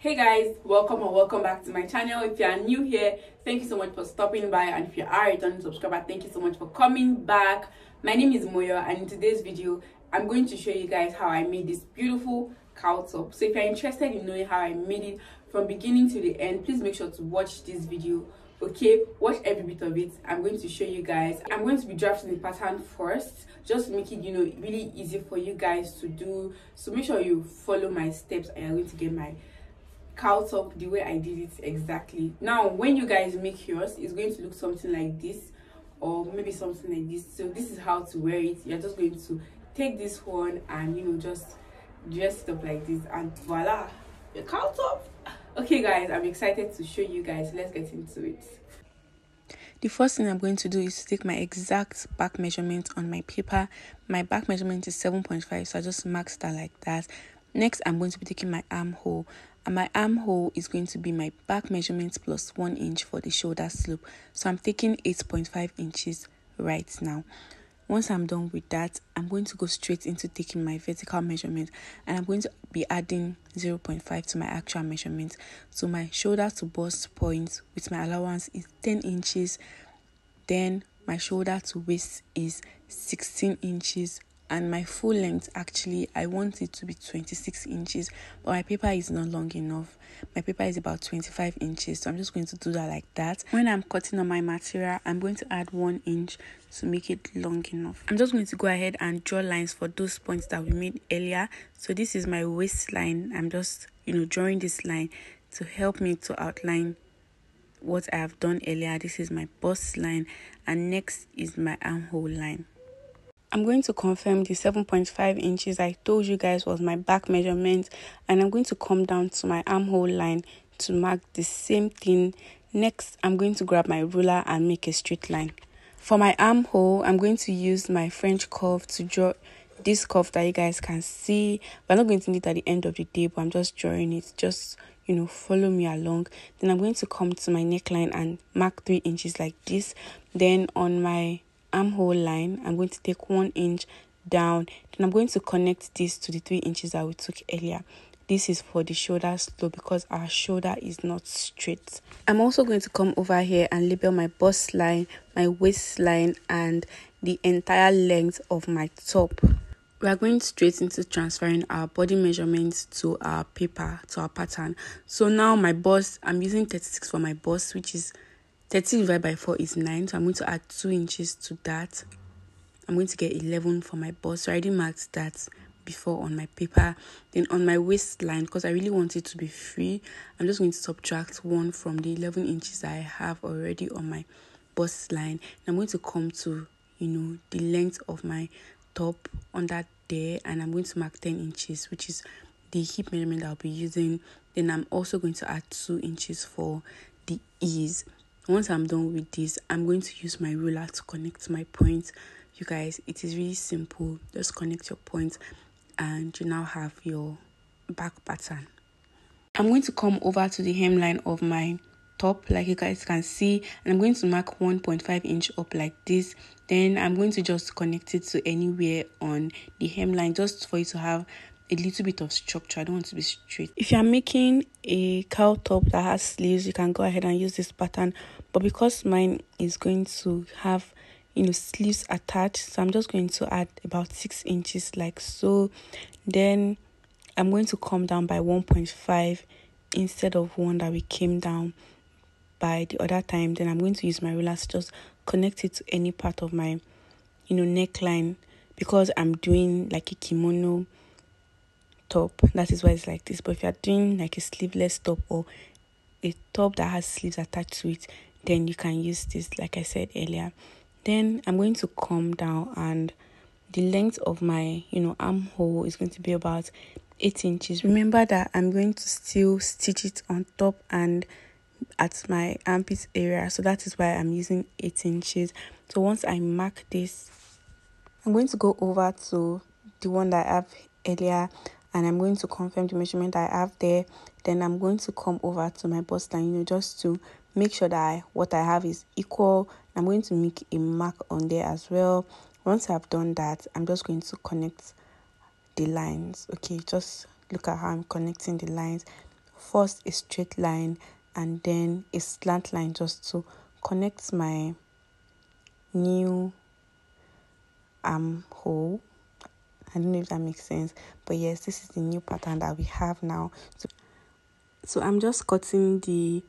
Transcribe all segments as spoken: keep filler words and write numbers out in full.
Hey guys, welcome or welcome back to my channel. If you are new here, thank you so much for stopping by, and if you are a returning subscriber, thank you so much for coming back. My name is Moyo, and in today's video I'm going to show you guys how I made this beautiful cow top. So if you're interested in knowing how I made it from beginning to the end, please make sure to watch this video. Okay, watch every bit of it. I'm going to show you guys. I'm going to be drafting the pattern first, just to make it, you know, really easy for you guys to do. So make sure you follow my steps and you're going to get my cow top the way I did it exactly. Now when you guys make yours, it's going to look something like this, or maybe something like this. So this is how to wear it. You're just going to take this one and, you know, just dress it up like this, and voila, your cow top. Okay guys, I'm excited to show you guys. Let's get into it. The first thing I'm going to do is to take my exact back measurement on my paper. My back measurement is seven point five, so I just marked that like that. Next, I'm going to be taking my armhole, and my armhole is going to be my back measurement plus one inch for the shoulder slope. So I'm taking eight point five inches right now. Once I'm done with that, I'm going to go straight into taking my vertical measurement, and I'm going to be adding zero point five to my actual measurement. So my shoulder to bust point with my allowance is ten inches, then my shoulder to waist is sixteen inches, and my full length, actually I want it to be twenty-six inches, but my paper is not long enough. My paper is about twenty-five inches, so I'm just going to do that like that. When I'm cutting on my material, I'm going to add one inch to make it long enough. I'm just going to go ahead and draw lines for those points that we made earlier. So this is my waistline. I'm just, you know, drawing this line to help me to outline what I have done earlier. This is my bust line, and next is my armhole line. I'm going to confirm the seven point five inches I told you guys was my back measurement, and I'm going to come down to my armhole line to mark the same thing. Next, I'm going to grab my ruler and make a straight line. For my armhole, I'm going to use my French curve to draw this curve that you guys can see. We're not going to need it at the end of the day, but I'm just drawing it. Just, you know, follow me along. Then I'm going to come to my neckline and mark three inches like this. Then on my armhole line, I'm going to take one inch down, then I'm going to connect this to the three inches that we took earlier. This is for the shoulder slope because our shoulder is not straight. I'm also going to come over here and label my bust line, my waistline, and the entire length of my top. We are going straight into transferring our body measurements to our paper, to our pattern. So now my bust, I'm using thirty-six for my bust, which is thirty divided by four is nine, so I'm going to add two inches to that. I'm going to get eleven for my bust, so I already marked that before on my paper. Then on my waistline, because I really want it to be free, I'm just going to subtract one from the eleven inches I have already on my bust line. And I'm going to come to, you know, the length of my top on that there, and I'm going to mark ten inches, which is the hip measurement I'll be using. Then I'm also going to add two inches for the ease. Once I'm done with this, I'm going to use my ruler to connect my points. You guys, it is really simple. Just connect your points and you now have your back pattern. I'm going to come over to the hemline of my top, like you guys can see, and I'm going to mark one point five inch up like this. Then I'm going to just connect it to anywhere on the hemline, just for you to have a little bit of structure. I don't want to be straight. If you are making a cow top that has sleeves, you can go ahead and use this pattern, but because mine is going to have, you know, sleeves attached, so I'm just going to add about six inches like so. Then I'm going to come down by one point five instead of one that we came down by the other time. Then I'm going to use my ruler to just connect it to any part of my, you know, neckline, because I'm doing like a kimono top, that is why it's like this. But if you're doing like a sleeveless top or a top that has sleeves attached to it, then you can use this, like I said earlier. Then I'm going to come down, and the length of my, you know, armhole is going to be about eight inches. Remember that I'm going to still stitch it on top and at my armpit area, so that is why I'm using eight inches. So once I mark this, I'm going to go over to the one that I have earlier, and I'm going to confirm the measurement I have there. Then I'm going to come over to my bust line, you know, just to make sure that I, what I have is equal. I'm going to make a mark on there as well. Once I've done that, I'm just going to connect the lines. Okay, just look at how I'm connecting the lines first a straight line and then a slant line just to connect my new armhole. I don't know if that makes sense, but yes, this is the new pattern that we have now. So, so I'm just cutting the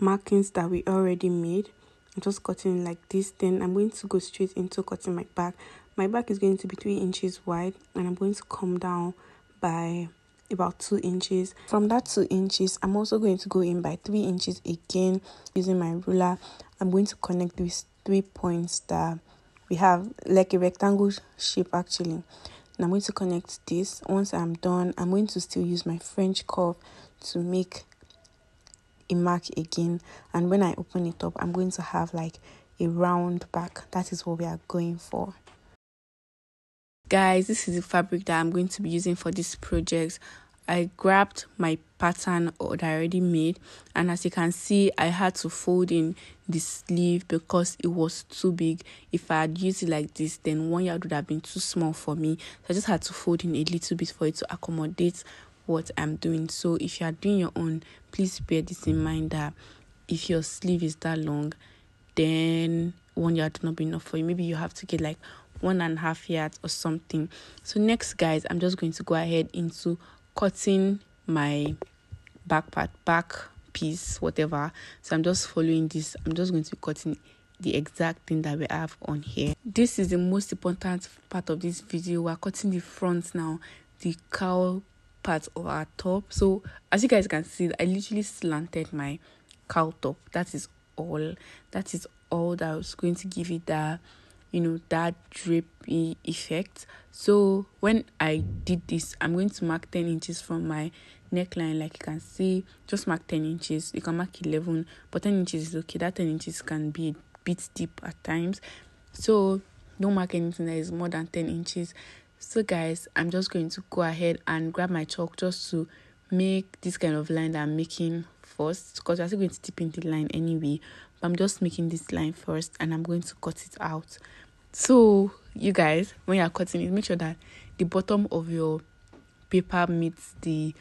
markings that we already made. I'm just cutting like this. Then I'm going to go straight into cutting my back. My back is going to be three inches wide, and I'm going to come down by about two inches. From that two inches, I'm also going to go in by three inches again using my ruler. I'm going to connect these three points that we have, like a rectangle shape actually. And I'm going to connect this. Once I'm done, I'm going to still use my French curve to make a mark again. And when I open it up, I'm going to have like a round back. That is what we are going for. Guys, this is the fabric that I'm going to be using for this project. I grabbed my pattern that I already made, and as you can see, I had to fold in the sleeve because it was too big. If I had used it like this, then one yard would have been too small for me. So I just had to fold in a little bit for it to accommodate what I'm doing. So if you are doing your own, please bear this in mind that if your sleeve is that long, then one yard will not be enough for you. Maybe you have to get like one and a half yards or something. So next, guys, I'm just going to go ahead into cutting my back part, back piece, whatever. So I'm just following this. I'm just going to be cutting the exact thing that we have on here. This is the most important part of this video. We're cutting the front now, the cowl part of our top. So as you guys can see, I literally slanted my cowl top. That is all. That is all that I was going to give it that, you know, that drapey effect. So when I did this, I'm going to mark ten inches from my neckline. Like you can see, just mark ten inches. You can mark eleven, but ten inches is okay. That ten inches can be a bit steep at times, so don't mark anything that is more than ten inches. So guys, I'm just going to go ahead and grab my chalk just to make this kind of line that I'm making first, because I'm still going to dip in the line anyway, but I'm just making this line first, and I'm going to cut it out. So you guys, when you're cutting it, make sure that the bottom of your paper meets the,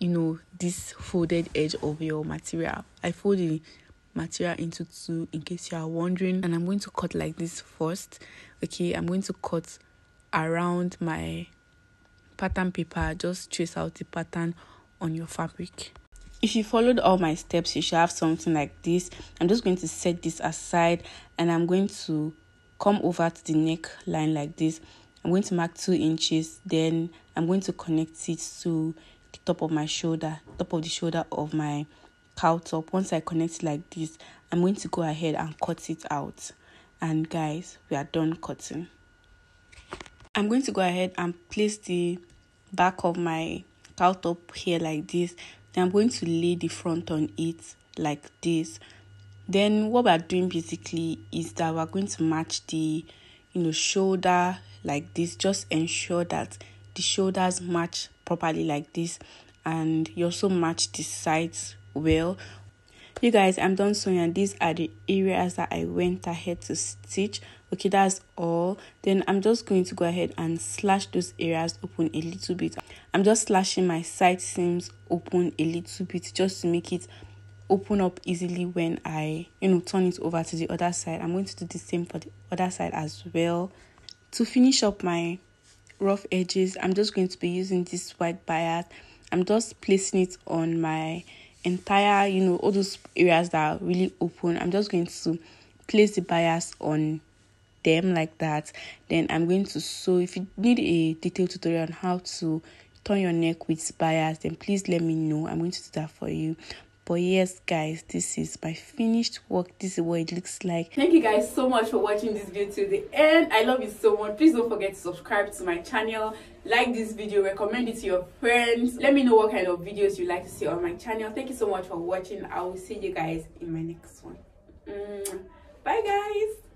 you know, this folded edge of your material. I fold the material into two in case you are wondering, and I'm going to cut like this first. Okay, I'm going to cut around my pattern paper. Just trace out the pattern on your fabric. If you followed all my steps, you should have something like this. I'm just going to set this aside, and I'm going to come over to the neck line like this. I'm going to mark two inches, then I'm going to connect it to the top of my shoulder, top of the shoulder of my cowl top. Once I connect it like this, I'm going to go ahead and cut it out. And guys, we are done cutting. I'm going to go ahead and place the back of my cowl top here like this. Then I'm going to lay the front on it like this. Then what we're doing basically is that we're going to match the, you know, shoulder like this. Just ensure that the shoulders match properly like this, and you also match the sides well. You guys, I'm done sewing, and these are the areas that I went ahead to stitch. Okay, that's all. Then I'm just going to go ahead and slash those areas open a little bit. I'm just slashing my side seams open a little bit just to make it open up easily when I, you know, turn it over to the other side. I'm going to do the same for the other side as well. To finish up my rough edges, I'm just going to be using this white bias. I'm just placing it on my entire, you know, all those areas that are really open. I'm just going to place the bias on them like that. Then I'm going to sew. If you need a detailed tutorial on how to turn your neck with bias, then please let me know. I'm going to do that for you. But yes guys, this is my finished work. This is what it looks like. Thank you guys so much for watching this video to the end. I love you so much. Please don't forget to subscribe to my channel, like this video, recommend it to your friends. Let me know what kind of videos you like to see on my channel. Thank you so much for watching. I will see you guys in my next one. Bye guys.